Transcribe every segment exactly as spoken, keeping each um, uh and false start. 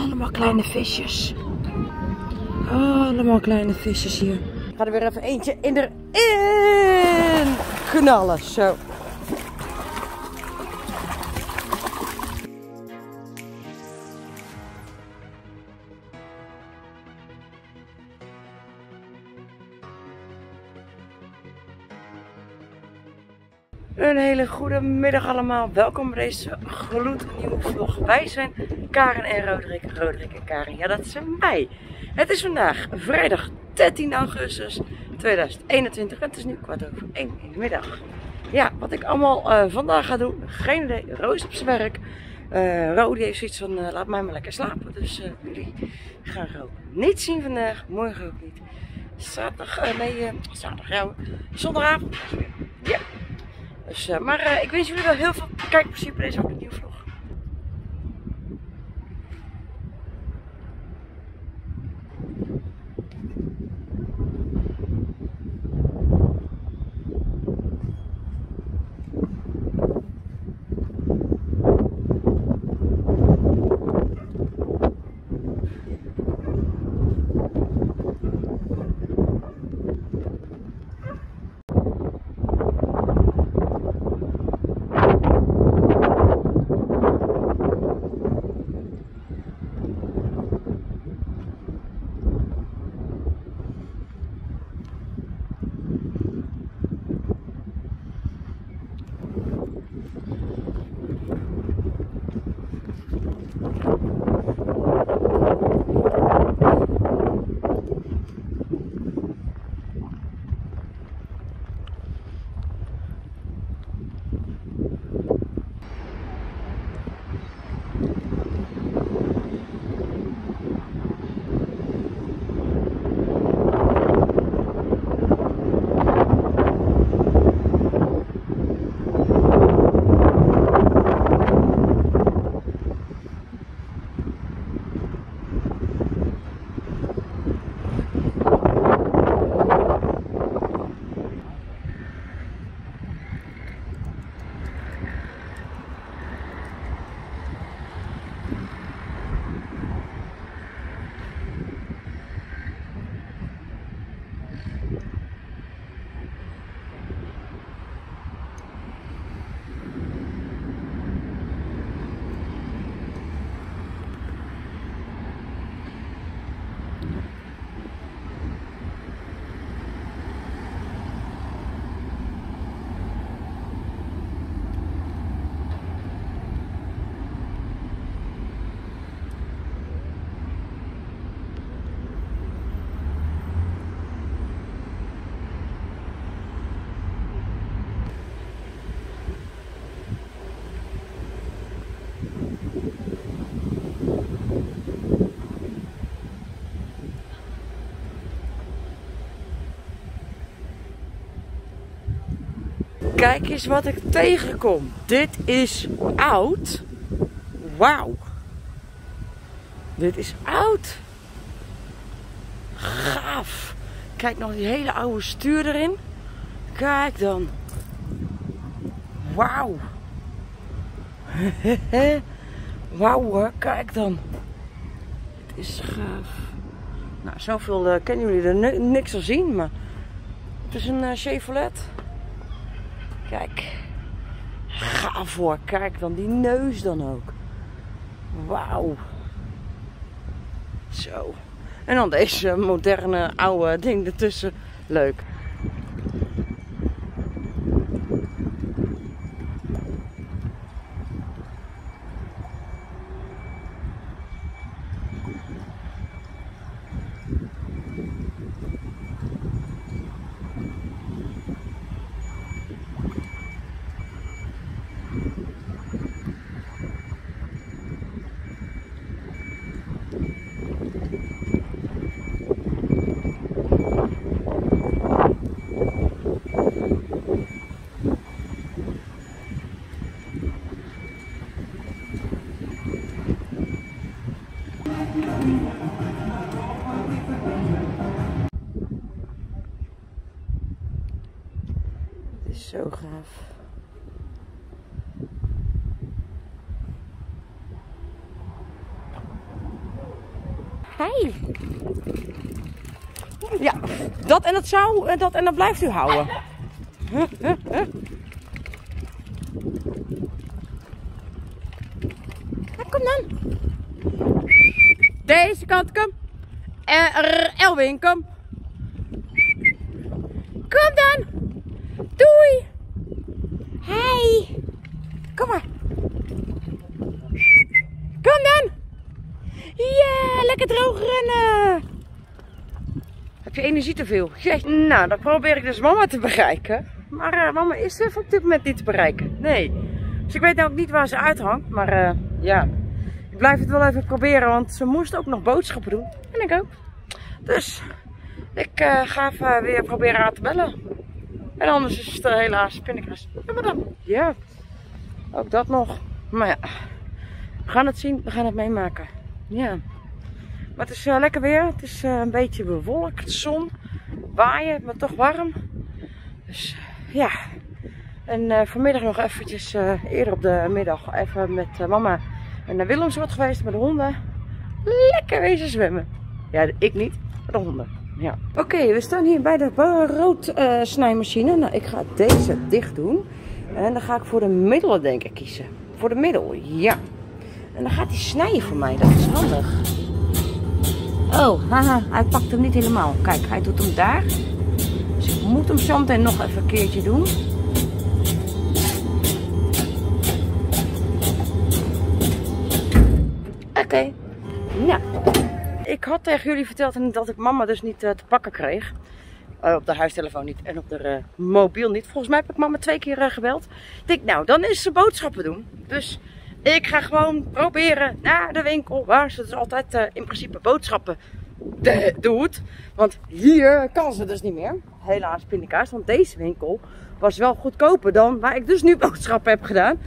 Allemaal kleine visjes. Allemaal kleine visjes hier. Ik ga er weer even eentje in erin knallen. Zo. Een hele goede middag allemaal. Welkom bij deze gloednieuwe vlog. Wij zijn Karin en Roderick. Roderick en Karin, ja dat zijn wij. Het is vandaag vrijdag dertien augustus tweeduizend eenentwintig. En het is nu kwart over één in de middag. Ja, wat ik allemaal uh, vandaag ga doen, geen idee. Roos op zijn werk. Uh, Ro die heeft zoiets van uh, laat mij maar lekker slapen. Dus uh, jullie gaan Ro niet zien vandaag. Morgen ook niet. Zaterdag, uh, nee, uh, zaterdag, ja, zondagavond. Ja. Dus, uh, maar uh, ik wens jullie wel heel veel kijkplezier bij deze nieuwe vlog. Kijk eens wat ik tegenkom. Dit is oud. Wauw. Dit is oud. Gaaf. Kijk, nog die hele oude stuur erin. Kijk dan. Wauw. Wauw hoor, kijk dan. Het is gaaf. Nou, zoveel uh, kennen jullie er niks van zien, maar het is een uh, Chevrolet. Kijk, gaaf hoor. Kijk dan, die neus dan ook. Wauw. Zo. En dan deze moderne oude ding ertussen. Leuk. Zo gaaf. Hey. Ja, dat en dat zou, dat en dat blijft u houden. Huh, huh, huh. Ja, kom dan. Deze kant, kom. Elwing, kom. Kom dan. Doei. Hey. Kom maar. Kom dan. Ja, lekker droog rennen. Heb je energie te veel? Jeet, nou, dan probeer ik dus mama te bereiken. Maar uh, mama is even op dit moment niet te bereiken. Nee. Dus ik weet nou ook niet waar ze uithangt. Maar uh, ja, ik blijf het wel even proberen. Want ze moest ook nog boodschappen doen. En ik ook. Dus ik uh, ga even weer proberen haar te bellen. En anders is het uh, helaas pinnekras. Ja, maar dan. Ja. Ook dat nog. Maar ja. We gaan het zien. We gaan het meemaken. Ja. Maar het is uh, lekker weer. Het is uh, een beetje bewolkt. Zon. Waaien. Maar toch warm. Dus ja. En uh, vanmiddag nog eventjes uh, eerder op de middag. Even met uh, mama naar Willemsoord geweest. Met de honden. Lekker wezen zwemmen. Ja, ik niet. Maar de honden. Ja. Oké. Okay, we staan hier bij de broodsnijmachine. Uh, nou, ik ga deze dicht doen. En dan ga ik voor de middelen denk ik kiezen. Voor de middel. Ja. En dan gaat hij snijden voor mij. Dat is handig. Oh, haha, hij pakt hem niet helemaal. Kijk, hij doet hem daar. Dus ik moet hem zo meteen nog even een keertje doen. Oké. Okay. Nou. Ik had tegen jullie verteld dat ik mama dus niet uh, te pakken kreeg. Uh, op de huistelefoon niet en op de uh, mobiel niet. Volgens mij heb ik mama twee keer uh, gebeld. Ik denk, nou, dan is ze boodschappen doen. Dus... ik ga gewoon proberen naar de winkel waar ze dus altijd uh, in principe boodschappen de, doet. Want hier kan ze dus niet meer. Helaas pindakaas, want deze winkel was wel goedkoper dan waar ik dus nu boodschappen heb gedaan.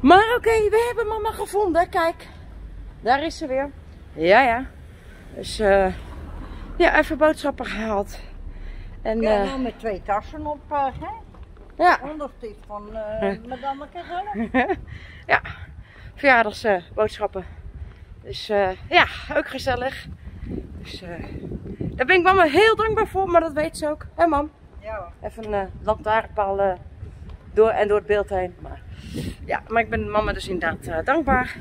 Maar oké, okay, we hebben mama gevonden. Kijk, daar is ze weer. Ja, ja. Dus uh, ja, even boodschappen gehaald. En, ja, nou met twee tassen op, uh, hè? Ja. Onderstief van uh, madame Karin. Ja, verjaardagsboodschappen. Uh, dus uh, ja, ook gezellig. Dus uh, daar ben ik mama heel dankbaar voor, maar dat weet ze ook. Hé mam? Ja hoor. Even een uh, lantaarnpaal uh, door en door het beeld heen. Maar, ja, maar ik ben mama dus inderdaad uh, dankbaar.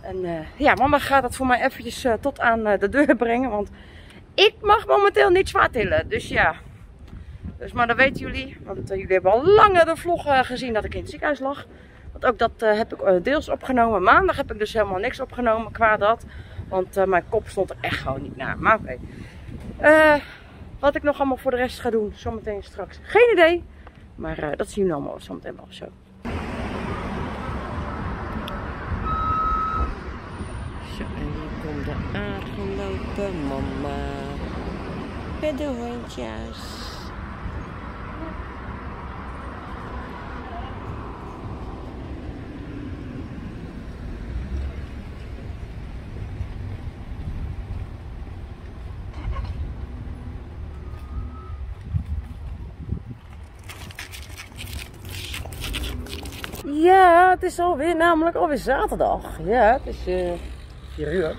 En uh, ja, mama gaat dat voor mij eventjes uh, tot aan uh, de deur brengen. Want ik mag momenteel niet zwaar tillen, dus ja. Dus, maar dat weten jullie, want uh, jullie hebben al langer de vlog uh, gezien dat ik in het ziekenhuis lag. Want ook dat uh, heb ik uh, deels opgenomen. Maandag heb ik dus helemaal niks opgenomen qua dat. Want uh, mijn kop stond er echt gewoon niet naar. Maar oké. Okay. Uh, wat ik nog allemaal voor de rest ga doen, zometeen straks. Geen idee. Maar uh, dat zien jullie allemaal zometeen wel zo. Zo, en hier komt de aangelopen mama. Met de hondjes. Ja, het is alweer namelijk alweer zaterdag. Ja, het is uh, vier uur.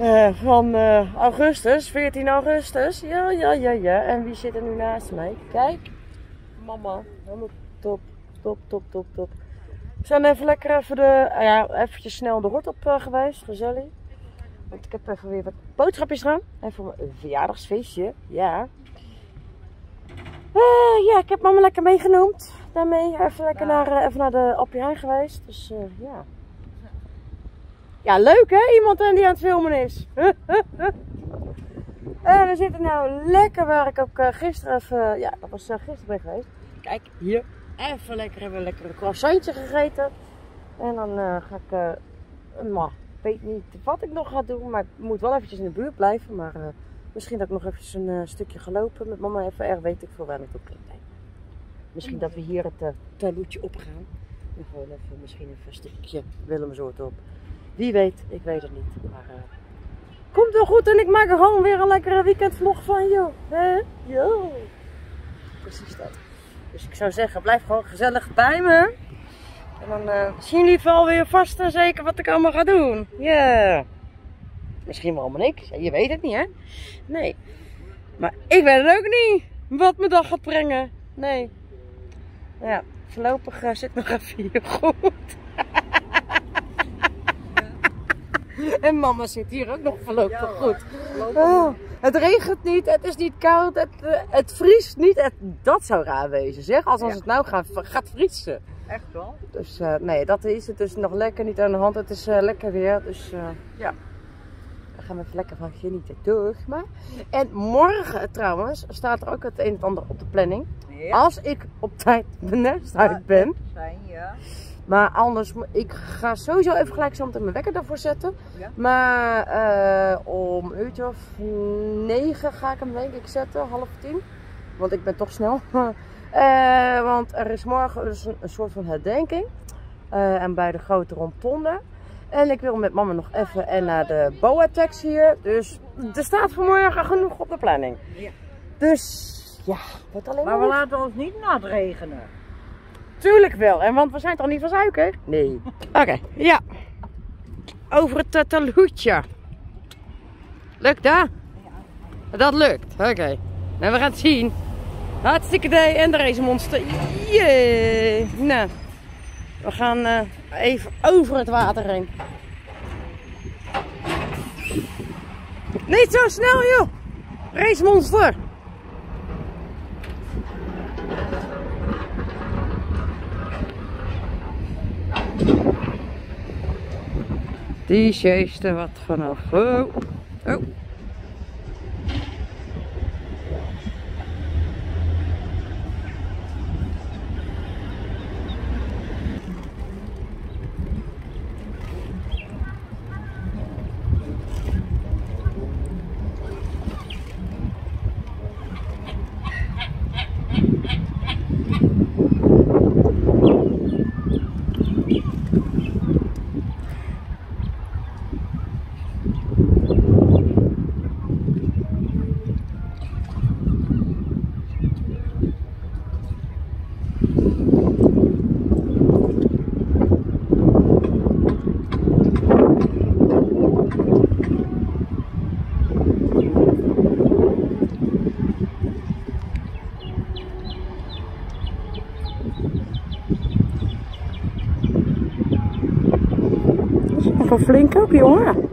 Uh, van uh, augustus, veertien augustus. Ja, ja, ja, ja. En wie zit er nu naast mij? Kijk. Mama. Helemaal top, top, top, top, top. We zijn even lekker even de, uh, ja, eventjes snel de hort op uh, geweest. Gezellig. Want ik heb even weer wat boodschapjes gedaan. En voor mijn verjaardagsfeestje. Ja. Uh, ja, ik heb mama lekker meegenoemd. Daarmee even lekker naar, even naar de Appelijn geweest. Dus uh, ja. Ja, leuk hè? Iemand die aan het filmen is. En we zitten nou lekker waar ik ook uh, gisteren even... Ja, dat was uh, gisteren ben geweest. Kijk, hier. Even lekker hebben we lekker een croissantje gegeten. En dan uh, ga ik... Uh, maar, ik weet niet wat ik nog ga doen. Maar ik moet wel eventjes in de buurt blijven. Maar uh, misschien dat ik nog eventjes een uh, stukje gelopen met mama even erg. Weet ik veel waar ik op kan. Misschien dat we hier het uh, taluutje opgaan. En gewoon even misschien even een stukje Willemsoord op. Wie weet, ik weet het niet. Maar uh, komt wel goed en ik maak er gewoon weer een lekkere weekendvlog van, joh. Hè? Yo. Precies dat. Dus ik zou zeggen, blijf gewoon gezellig bij me. En dan uh, zien jullie wel weer vast en zeker wat ik allemaal ga doen. Ja. Yeah. Misschien wel helemaal niks. Je weet het niet, hè? Nee. Maar ik weet het ook niet wat mijn dag gaat brengen. Nee. Ja, voorlopig uh, zit mijn grafier goed. En mama zit hier ook nog voorlopig ja, goed. Oh, het regent niet, het is niet koud, het, het vriest niet. Het, dat zou raar wezen, zeg. Alsof ja. het nou gaat, gaat vriezen. Echt wel. Dus uh, nee, dat is het dus nog lekker niet aan de hand. Het is uh, lekker weer, dus uh, ja. Daar gaan we even lekker van genieten, toch? Maar. En morgen trouwens staat er ook het een en ander op de planning. Ja. Als ik op tijd benest uit ja, ben. Zijn, ja. Maar anders, ik ga sowieso even gelijk zo meteen mijn wekker daarvoor zetten. Ja. Maar uh, om een uurtje of negen ga ik hem denk ik zetten, half tien. Want ik ben toch snel. uh, want er is morgen dus een, een soort van herdenking. Uh, en bij de grote rondtonde. En ik wil met mama nog even en naar de B O A Tex hier. Dus er staat vanmorgen genoeg op de planning. Ja. Dus ja, wordt alleen maar. Maar we lief. laten ons niet natregenen. Tuurlijk wel, en want we zijn toch niet van suiker? Nee. Oké, okay, ja. Over het uh, taloetje. Lukt dat? Ja. Dat lukt, oké. Okay. En we gaan het zien. Hartstikke idee en de race monster. Jee. Yeah. Nou, we gaan uh, even over het water heen. Niet zo snel joh! Race monster! Die sjeest er wat vanaf. Oh. Oh. Van flink op, jongen.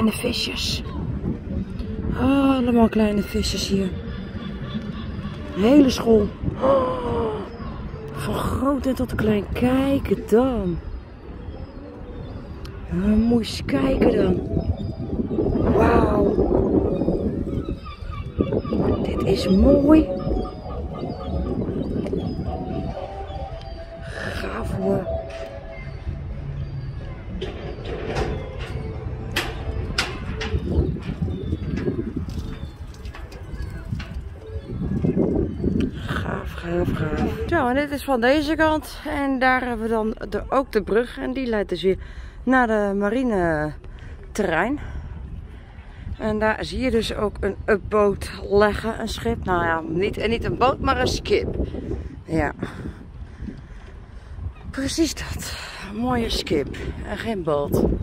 Kleine visjes. Oh, allemaal kleine visjes hier. Een hele school. Oh, van groot en tot klein. Kijken dan. Oh, moest kijken dan. Wauw. Dit is mooi. Gaaf hoor. Zo, en dit is van deze kant en daar hebben we dan de, ook de brug en die leidt dus weer naar de marineterrein. En daar zie je dus ook een, een boot leggen, een schip. Nou ja, niet, niet een boot, maar een schip. Ja, precies dat. mooie skip. En geen boot. Een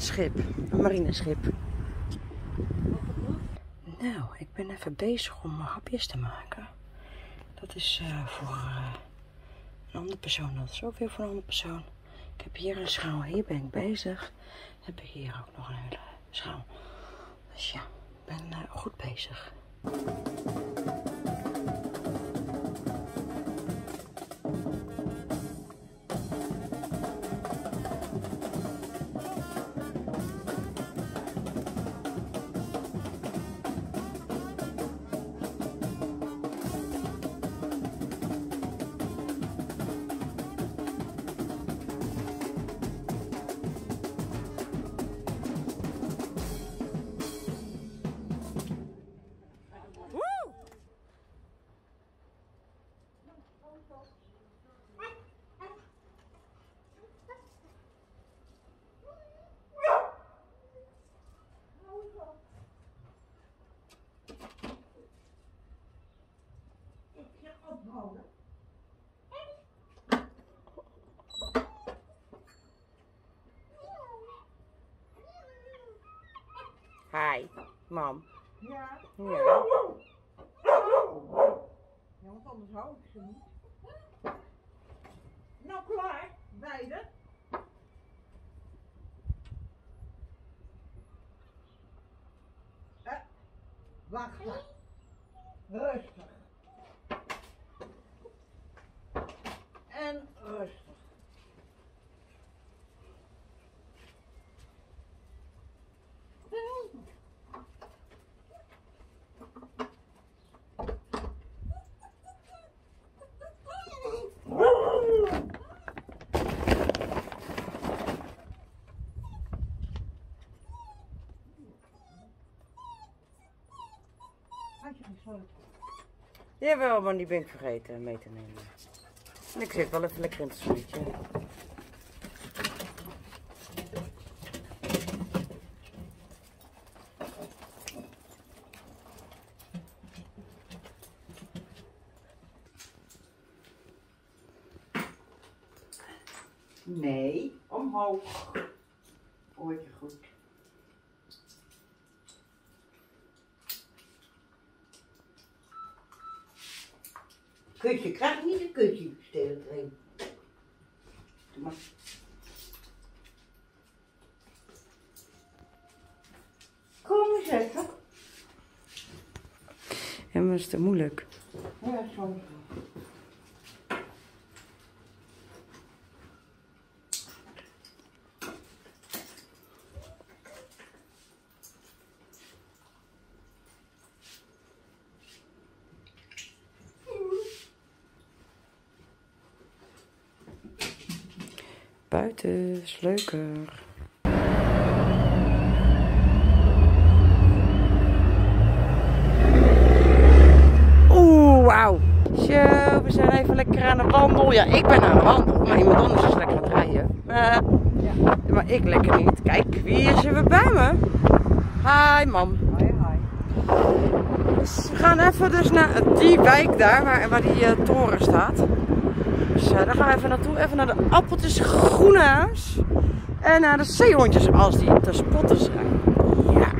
schip. Een marineschip. Nou, ik ben even bezig om hapjes te maken. Dat is uh, voor uh, een andere persoon. Dat is ook weer voor een andere persoon. Ik heb hier een schaal. Hier ben ik bezig. Heb ik hier ook nog een hele schaal. Dus ja, ik ben uh, goed bezig. Hi, mam. Ja. Ja. Ja, want anders hou ik ze niet. Nou klaar, beide. Eh, wacht. Rustig. En rustig. Jawel, maar die ben ik vergeten mee te nemen. En ik zit wel even lekker in het zonnetje. Nee, omhoog. Oortje goed. Kutje, krijg niet een kutje stelen erin. Maar. Kom eens even. En ja, was het te moeilijk? Ja, soms. Buiten is leuker. Oeh, wauw. Zo, we zijn even lekker aan het wandelen. Ja, ik ben aan het wandelen, maar iemand anders is lekker aan het rijden. Uh, ja. Maar ik lekker niet. Kijk, wie is er weer bij me? Hi, mam. Hi, hi. Dus we gaan even dus naar die wijk daar, waar, waar die uh, toren staat. Dus uh, daar gaan we even naartoe. Even naar de appeltjes groene huis. En naar de zeehondjes als die te spotten zijn. Ja.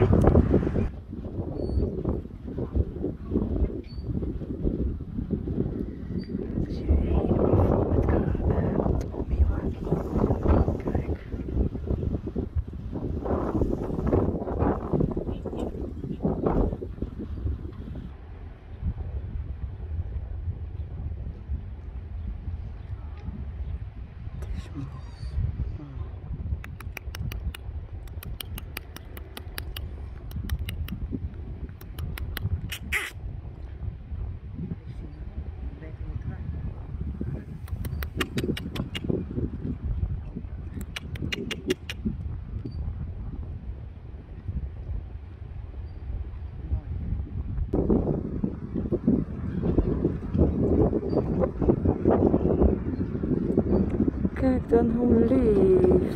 Kijk dan hoe lief.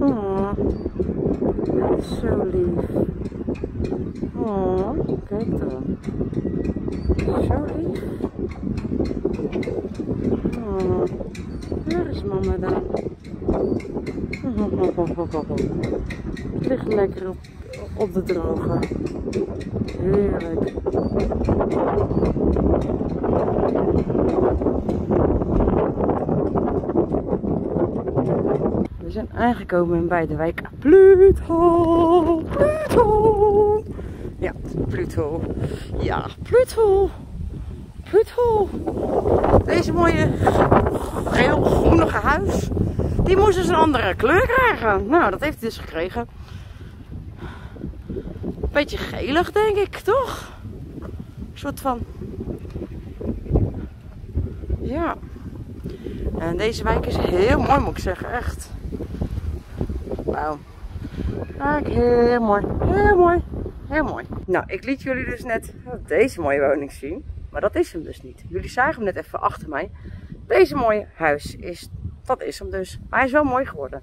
Oh, dat is zo lief. Oh, kijk dan. Zo lief. Oh, waar is mama dan? Oh, oh, oh, oh, oh. Het ligt lekker op, op de droge. Heerlijk. We zijn aangekomen bij de wijk Pluthol. Pluthol. Ja, Pluthol. Ja, Pluthol. Pluthol. Deze mooie geel-groenige huis. Die moest dus een andere kleur krijgen. Nou, dat heeft hij dus gekregen. Beetje gelig, denk ik, toch? Een soort van... Ja. En deze wijk is heel mooi, moet ik zeggen. Echt. Wauw. Kijk, heel mooi. Heel mooi. Heel mooi. Nou, ik liet jullie dus net deze mooie woning zien. Maar dat is hem dus niet. Jullie zagen hem net even achter mij. Deze mooie huis is... Dat is hem dus. Maar hij is wel mooi geworden.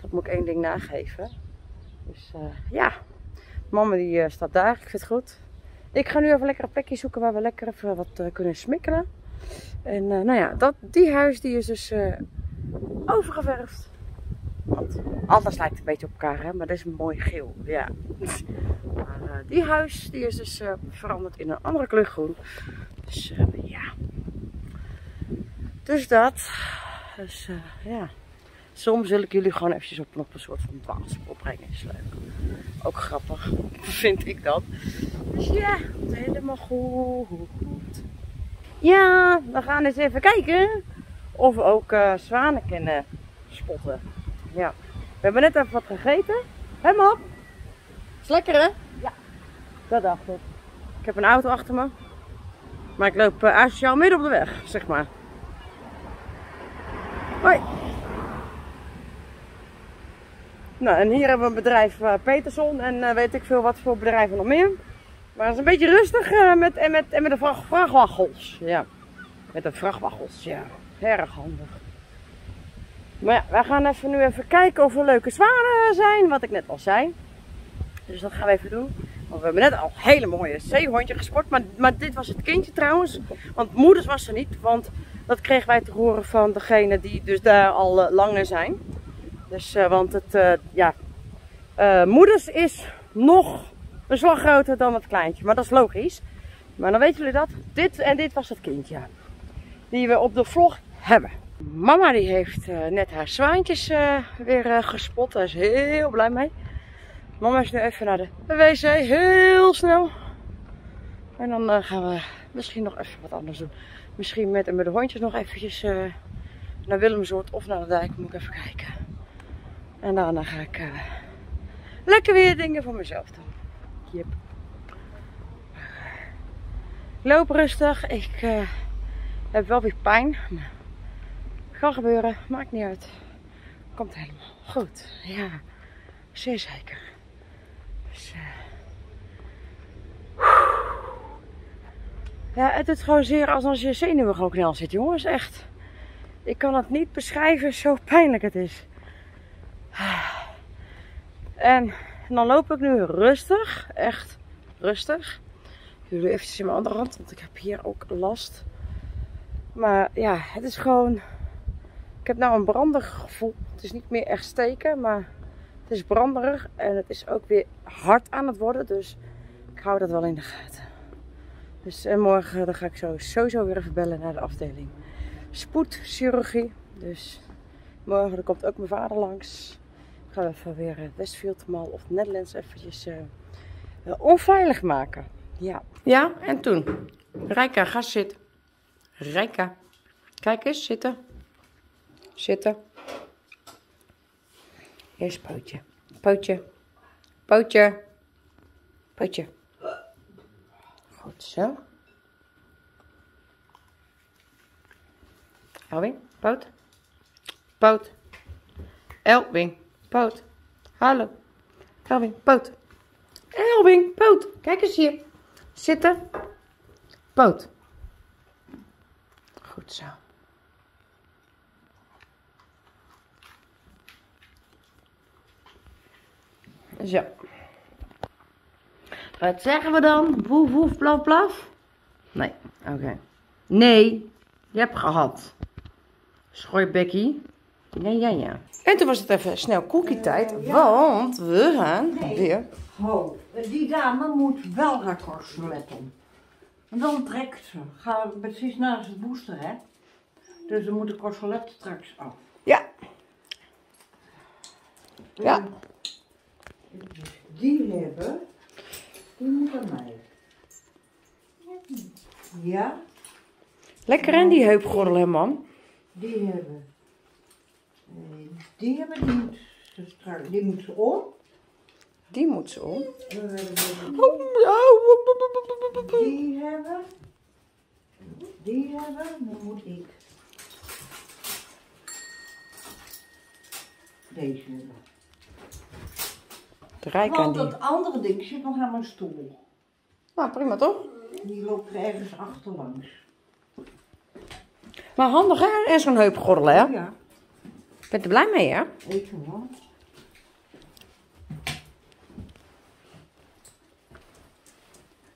Dat moet ik één ding nageven. Dus uh, ja. Mama die uh, staat daar. Ik vind het goed. Ik ga nu even lekker een plekje zoeken waar we lekker even wat uh, kunnen smikkelen. En uh, nou ja, dat, die huis die is dus uh, overgeverfd. Want anders lijkt het een beetje op elkaar, hè? Maar dat is een mooi geel. Ja. Maar uh, die huis die is dus uh, veranderd in een andere kleur groen. Dus uh, ja. Dus dat... Dus uh, ja, soms wil ik jullie gewoon eventjes op, op een soort van dwaalspoor brengen. Is leuk. Ook grappig, vind ik dat. Dus ja, helemaal goed. Ja, we gaan eens even kijken of we ook uh, zwanen kunnen spotten. Ja, we hebben net even wat gegeten. Hé mam? Is lekker hè? Ja, dat dacht ik. Ik heb een auto achter me. Maar ik loop uh, asociaal midden op de weg, zeg maar. Hoi. Nou, en hier hebben we een bedrijf uh, Peterson en uh, weet ik veel wat voor bedrijven nog meer. Maar het is een beetje rustig uh, met, en met, en met de vracht, vrachtwagens. Ja, met de vrachtwagens, ja. Erg handig. Maar ja, wij gaan even nu even kijken of er leuke zwanen zijn, wat ik net al zei. Dus dat gaan we even doen. Want we hebben net al een hele mooie zeehondje gesport. Maar, maar dit was het kindje trouwens. Want moeders was er niet, want... Dat kregen wij te horen van degene die dus daar al uh, langer zijn. Dus, uh, want het, uh, ja, uh, moeders is nog een slag groter dan het kleintje. Maar dat is logisch. Maar dan weten jullie dat. Dit en dit was het kindje. Die we op de vlog hebben. Mama die heeft uh, net haar zwaantjes uh, weer uh, gespot. Daar is heel blij mee. Mama is nu even naar de wc. Heel snel. En dan uh, gaan we misschien nog even wat anders doen. Misschien met, met de hondjes nog eventjes uh, naar Willemsoord of naar de dijk. Moet ik even kijken. En daarna ga ik uh, lekker weer dingen voor mezelf doen. Yep. Ik loop rustig. Ik uh, heb wel weer pijn. Maar kan gebeuren. Maakt niet uit. Komt helemaal goed. Ja, zeer zeker. Dus... Uh, Ja, het doet gewoon zeer als als je zenuwen gewoon knel zit, jongens. Echt. Ik kan het niet beschrijven, zo pijnlijk het is. En, en dan loop ik nu rustig. Echt rustig. Ik doe even in mijn andere hand, want ik heb hier ook last. Maar ja, het is gewoon... Ik heb nou een branderig gevoel. Het is niet meer echt steken, maar het is branderig. En het is ook weer hard aan het worden. Dus ik hou dat wel in de gaten. Dus en morgen dan ga ik zo, sowieso weer even bellen naar de afdeling spoedchirurgie. Dus morgen dan komt ook mijn vader langs. Ik ga even weer het Westfield Mall of the Netherlands eventjes uh, uh, onveilig maken. Ja. Ja, en toen. Reika, ga zitten. Reika. Kijk eens, zitten. Zitten. Eerst pootje. Pootje. Pootje. Pootje. Goed zo. Elwing, poot. Poot. Elwing, poot. Hallo. Elwing, poot. Elwing, poot. Kijk eens hier. Zitten. Poot. Goed zo. Zo. Wat zeggen we dan? Woef, woef, blaf, blaf? Nee, oké. Okay. Nee, je hebt gehad. Schooi Becky. Ja, ja, ja. En toen was het even snel cookie-tijd, uh, ja. want we gaan nee. weer... Ho, die dame moet wel haar corselet om. Want dan trekt ze. Gaan we precies naast het booster, hè? Dus we moeten corselet straks af. Ja. En ja. Die hebben... Die moet aan mij. Ja. Lekker en die heupgordel, hè, mam? Die hebben... Die hebben die moet ze straks... Die moet ze om. Die moet ze om. Die hebben... Die hebben... Dan moet ik... Deze hebben. Rijk aan die. Want dat andere ding zit nog aan mijn stoel. Nou, prima toch? Die loopt er ergens achterlangs. Maar handig hè? En zo'n heupgordel hè? Ja. Ik ben er blij mee, hè? Even hoor.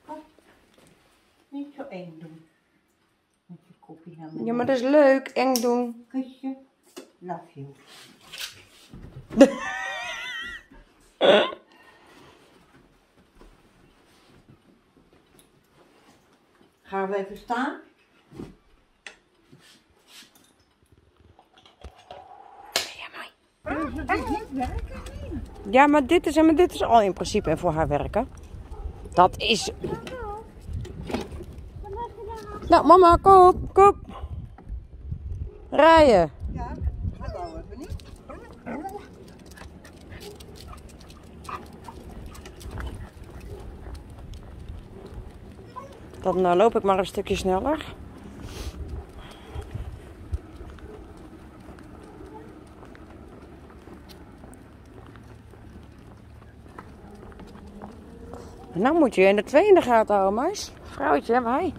Oh, niet zo eng doen. Met je kopje naar beneden. Ja, maar dat is leuk. Eng doen. Kusje. Love you. Gaan we even staan? Ja, maar dit is, maar dit is al in principe voor haar werken. Dat is... Nou, mama, kom op, kom op. Rijden. Ja, hallo, even niet. Dan nou loop ik maar een stukje sneller. Nou moet je in de twee in de gaten houden, meis. Vrouwtje, hè, wij.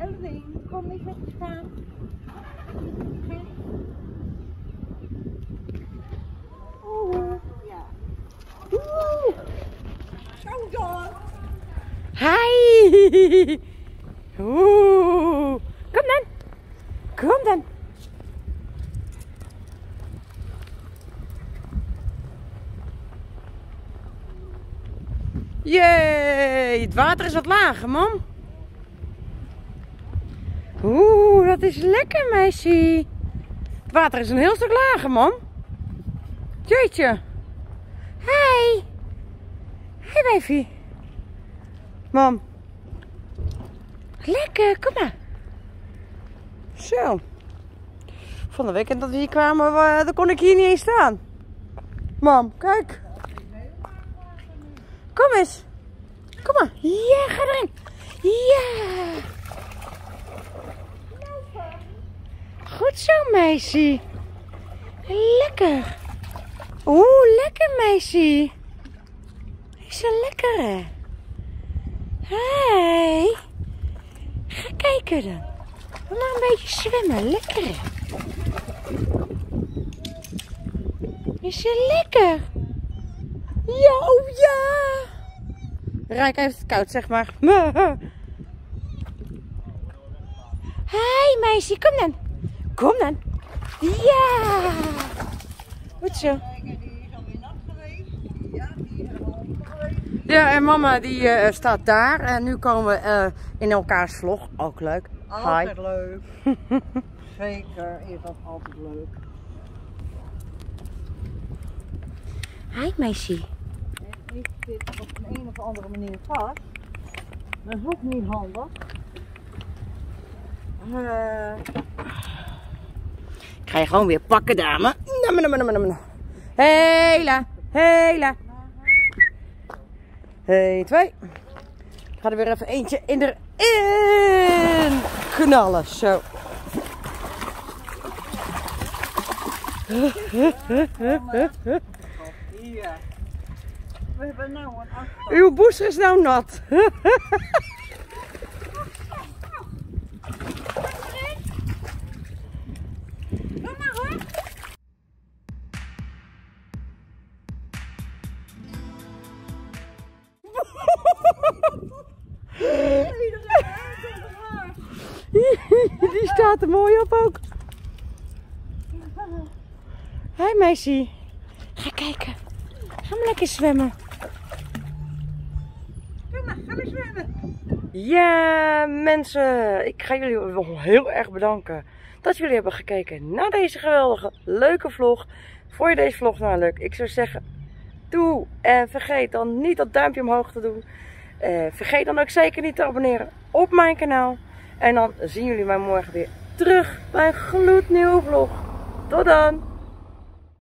Elwing, kom eens even staan. Ja. Zo door. Hi. Oeh. Kom dan. Kom dan. Jee, het water is wat lager, man. Oeh, dat is lekker, meisje. Het water is een heel stuk lager, man. Jeetje. Hi. Hi, baby. Mam. Lekker, kom maar. Zo. Van de weekend dat we hier kwamen, dan kon ik hier niet eens staan. Mam, kijk. Kom eens. Kom maar. Ja, ga erin. Ja. Goed zo, meisje. Lekker. Oeh, lekker, meisje. Is zo lekker, hè? Hey. Ga kijken dan. Doe maar een beetje zwemmen. Lekker, hè? Is ze lekker? Ja, oh ja. Reika heeft het koud, zeg maar. Hi, meisje. Kom dan. Kom dan. Ja. Goed zo. Die is alweer nat geweest. Ja, die is al geweest. Ja, en mama die uh, staat daar. En nu komen we uh, in elkaars vlog. Ook leuk. Altijd Hi. leuk. Zeker is dat altijd leuk. Hi, meisje. En ik zit op een, een of andere manier vast. Dat is ook niet handig. Uh... Ik ga je gewoon weer pakken, dame. Hela, hela. een, twee. Ik ga er weer even eentje in erin knallen. Zo. Ja. We hebben nou een afstand. Uw boester is nou nat. Die staat er mooi op ook. Hé meisje, ga kijken. Ga maar lekker zwemmen. Kom maar, ga maar zwemmen. Ja mensen, ik ga jullie nog heel erg bedanken dat jullie hebben gekeken naar deze geweldige, leuke vlog. Vond je deze vlog nou leuk? Ik zou zeggen, doe en vergeet dan niet dat duimpje omhoog te doen. Uh, vergeet dan ook zeker niet te abonneren op mijn kanaal. En dan zien jullie mij morgen weer terug bij een gloednieuwe vlog. Tot dan!